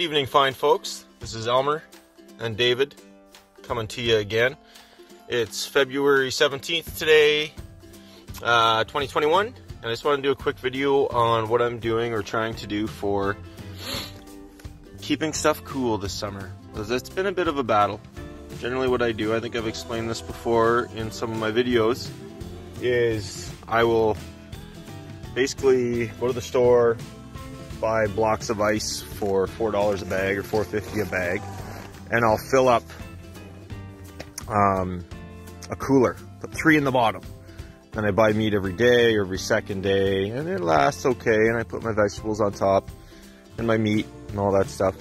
Good evening, fine folks. This is Elmer and David coming to you again. It's February 17th today, 2021, and I just want to do a quick video on what I'm doing or trying to do for keeping stuff cool this summer, because it's been a bit of a battle. Generally what I do, I think I've explained this before in some of my videos, is I will basically go to the store, buy blocks of ice for $4 a bag or $4.50 a bag, and I'll fill up a cooler, put 3 in the bottom. And I buy meat every day or every second day, and it lasts okay, and I put my vegetables on top and my meat and all that stuff,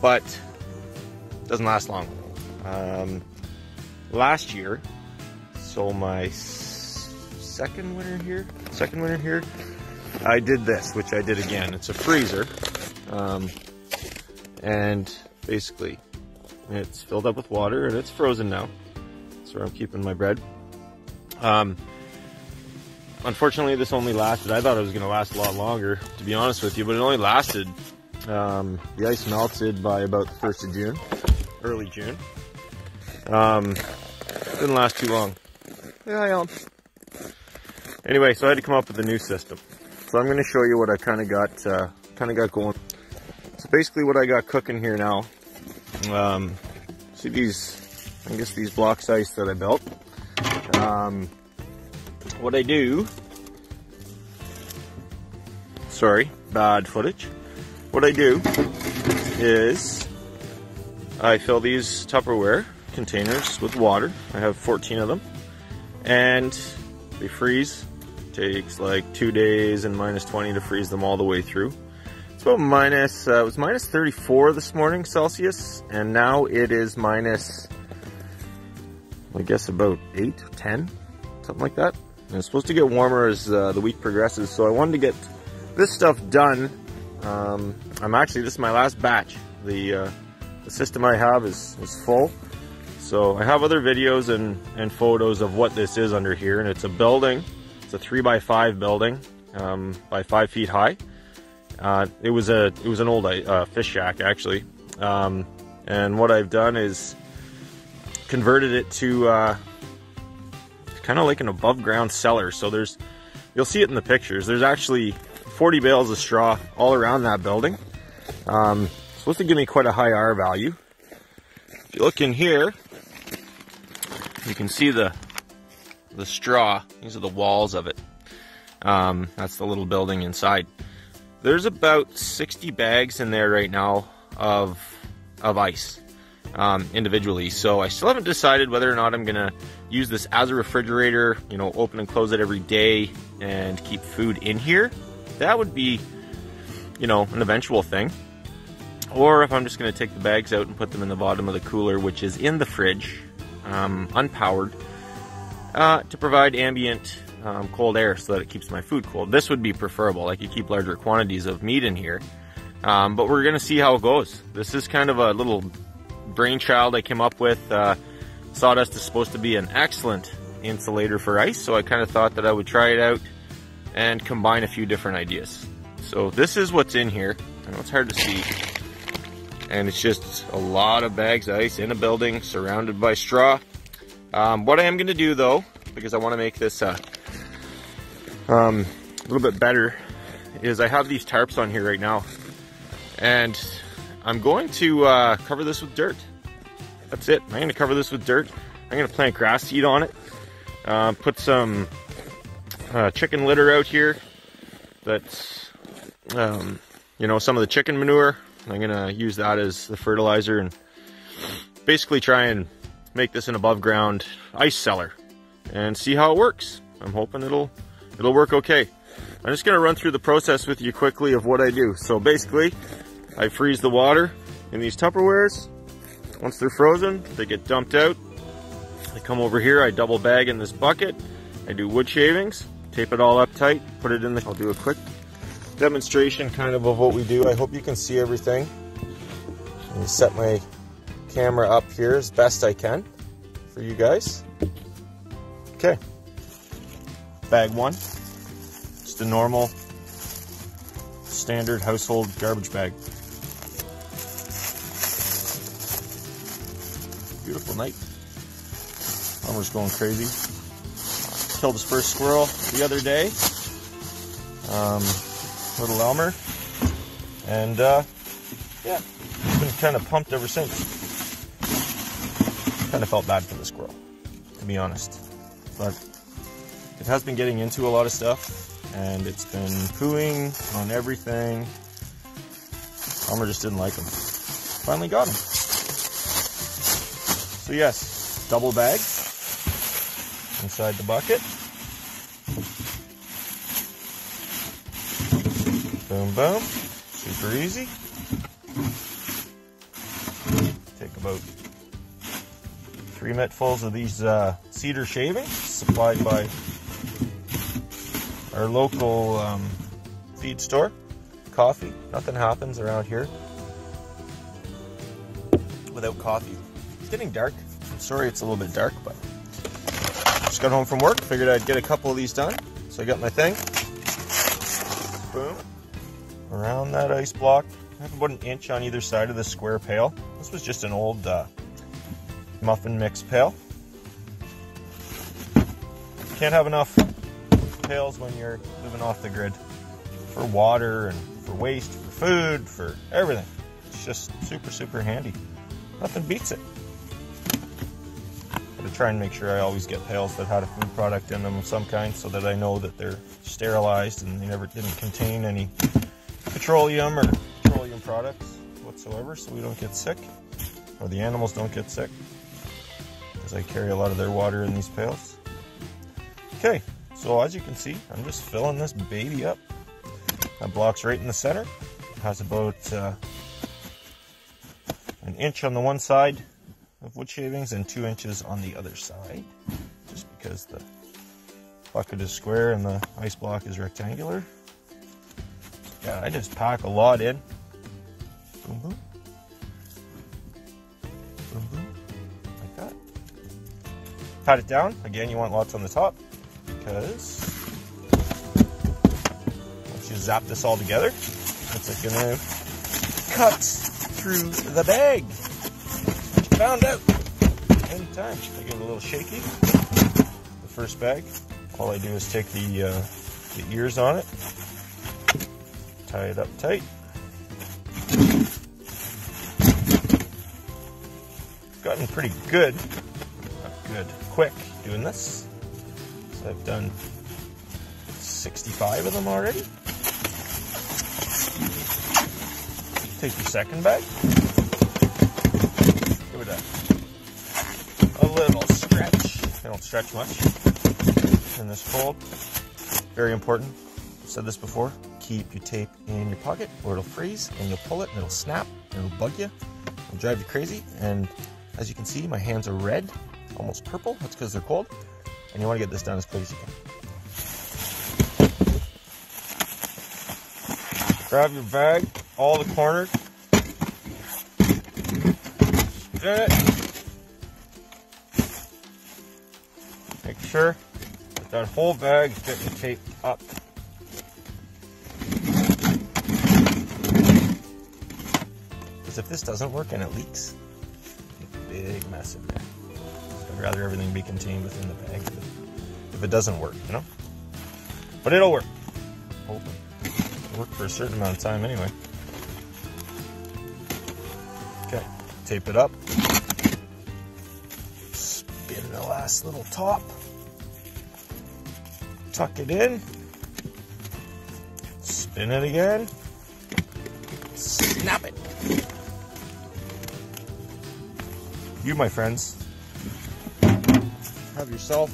but it doesn't last long. Last year, so my second winter here, I did this, which I did again. It's a freezer, and basically it's filled up with water and it's frozen now. That's where I'm keeping my bread. Unfortunately, this only lasted, I thought it was going to last a lot longer, to be honest with you, but it only lasted, the ice melted by about the 1st of June, early June. Didn't last too long. Yeah, I am. Anyway, so I had to come up with a new system. So I'm going to show you what I kind of got going. So basically what I got cooking here now, see these, I guess these blocks of ice that I built. What I do, sorry, bad footage. What I do is I fill these Tupperware containers with water. I have 14 of them, and they freeze. Takes like 2 days and minus 20 to freeze them all the way through. It's about minus, it was minus 34 this morning Celsius, and now it is minus, I guess, about 8 or 10, something like that. And it's supposed to get warmer as the week progresses, so I wanted to get this stuff done. I'm actually, this is my last batch. The system I have is full. So I have other videos and photos of what this is under here, and it's a building. It's a 3x5 building, by 5 feet high. It was an old fish shack, actually. And what I've done is converted it to kind of like an above ground cellar. So there's, you'll see it in the pictures, there's actually 40 bales of straw all around that building. It's supposed to give me quite a high R value. If you look in here, you can see the straw. These are the walls of it. That's the little building inside. There's about 60 bags in there right now of ice, individually. So I still haven't decided whether or not I'm gonna use this as a refrigerator, you know, open and close it every day and keep food in here. That would be, you know, an eventual thing. Or if I'm just gonna take the bags out and put them in the bottom of the cooler, which is in the fridge, unpowered, to provide ambient cold air so that it keeps my food cold. This would be preferable. I could keep larger quantities of meat in here, but we're gonna see how it goes. This is kind of a little brainchild I came up with. Sawdust is supposed to be an excellent insulator for ice, so I kind of thought that I would try it out and combine a few different ideas. So this is what's in here. I know it's hard to see, and it's just a lot of bags of ice in a building surrounded by straw. What I am going to do, though, because I want to make this a little bit better, is I have these tarps on here right now, and I'm going to cover this with dirt. That's it. I'm going to cover this with dirt. I'm going to plant grass seed on it, put some chicken litter out here. That's, you know, some of the chicken manure. I'm going to use that as the fertilizer and basically try and make this an above ground ice cellar and see how it works. I'm hoping it'll work okay. I'm just going to run through the process with you quickly of what I do. So basically, I freeze the water in these Tupperwares. Once they're frozen, they get dumped out. I come over here, I double bag in this bucket. I do wood shavings, tape it all up tight, put it in the... I'll do a quick demonstration kind of what we do. I hope you can see everything. And set my camera up here as best I can for you guys. Okay, bag 1, just a normal standard household garbage bag. beautiful night. Palmer's going crazy. Killed his first squirrel the other day. Little Elmer. And yeah, been kind of pumped ever since. Kind of felt bad for the squirrel, to be honest. But it has been getting into a lot of stuff, and it's been pooing on everything. Palmer just didn't like him. Finally got him. So yes, double bag inside the bucket. Boom, boom. Super easy. Take about 3 metfuls of these cedar shavings supplied by our local feed store. Coffee. Nothing happens around here without coffee. It's getting dark. I'm sorry it's a little bit dark, but just got home from work. Figured I'd get a couple of these done. So I got my thing. Boom. Around that ice block. I have about an inch on either side of the square pail. This was just an old muffin mix pail. Can't have enough pails when you're living off the grid, for water and for waste, for food, for everything. It's just super, super handy. Nothing beats it. I'm gonna try and make sure I always get pails that had a food product in them of some kind, so that I know that they're sterilized and they didn't contain any petroleum or petroleum products whatsoever, so we don't get sick, or the animals don't get sick, because I carry a lot of their water in these pails. Okay, so as you can see, I'm just filling this baby up. That block's right in the center. It has about an inch on the one side of wood shavings and 2 inches on the other side, just because the bucket is square and the ice block is rectangular. Yeah, I just pack a lot in. Boom, boom. Boom, boom. Like that. Pat it down. Again, you want lots on the top, because once you zap this all together, it's gonna cut through the bag. She found out in time. I give it a little shaky. The first bag. All I do is take the ears on it, tie it up tight. Gotten pretty good, quick doing this. So I've done 65 of them already. Take your second bag. Give it a little stretch. I don't stretch much in this fold. Very important. I've said this before. Keep your tape in your pocket, or it'll freeze, and you'll pull it, and it'll snap, and it'll bug you, it'll drive you crazy, and as you can see, my hands are red, almost purple. That's because they're cold. And you want to get this done as quick as you can. Grab your bag, all the corners. Make sure that, whole bag is getting taped up. Because if this doesn't work and it leaks, big mess in there. So I'd rather everything be contained within the bag if it doesn't work, you know? But it'll work. Hopefully. It'll work for a certain amount of time anyway. Okay, tape it up. Spin the last little top. Tuck it in. Spin it again. Snap it. You, my friends, have yourself,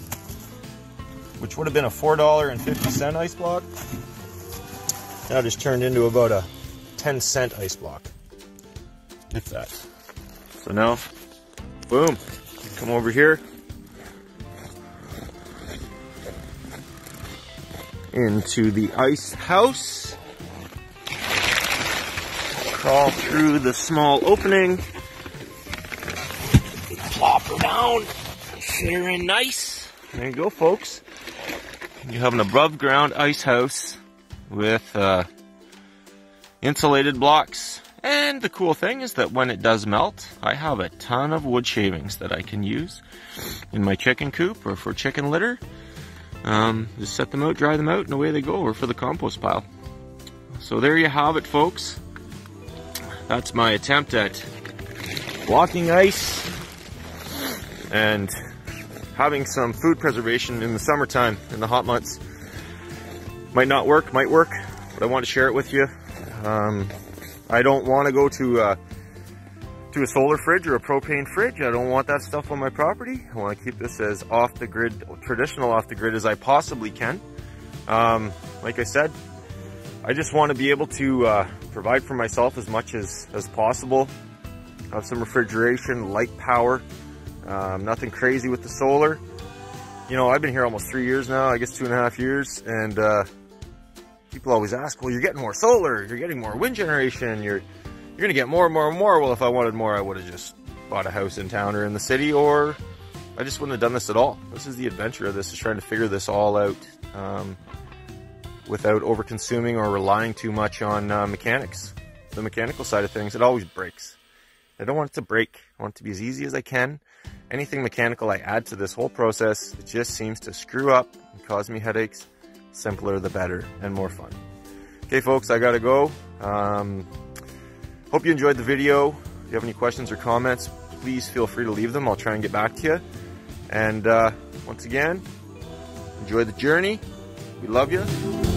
which would have been a $4.50 ice block, now just turned into about a 10-cent ice block, if that. So now, boom, come over here, into the ice house, crawl through the small opening, plop her down, sit her in nice. There you go, folks. You have an above ground ice house with insulated blocks And the cool thing is that when it does melt, I have a ton of wood shavings that I can use in my chicken coop or for chicken litter. Just set them out, dry them out, and away they go, or for the compost pile. So there you have it, folks. That's my attempt at blocking ice and having some food preservation in the summertime, in the hot months. Might not work, might work, but I want to share it with you. I don't want to go to a solar fridge or a propane fridge. I don't want that stuff on my property. I want to keep this as off the grid, traditional off the grid as I possibly can. Like I said, I just want to be able to provide for myself as much as possible. Have some refrigeration, light power, nothing crazy with the solar. You know, I've been here almost 3 years now, I guess 2.5 years, and people always ask, well, you're getting more solar, you're getting more wind generation, you're gonna get more and more and more. Well, if I wanted more, I would have just bought a house in town or in the city, or I just wouldn't have done this at all. This is the adventure of this, is trying to figure this all out without over-consuming or relying too much on mechanics. The mechanical side of things, it always breaks. I don't want it to break. I want it to be as easy as I can. Anything mechanical I add to this whole process, it just seems to screw up and cause me headaches. Simpler the better and more fun. Okay, folks, I gotta go. Hope you enjoyed the video. If you have any questions or comments, please feel free to leave them. I'll try and get back to you. And once again, enjoy the journey. We love you.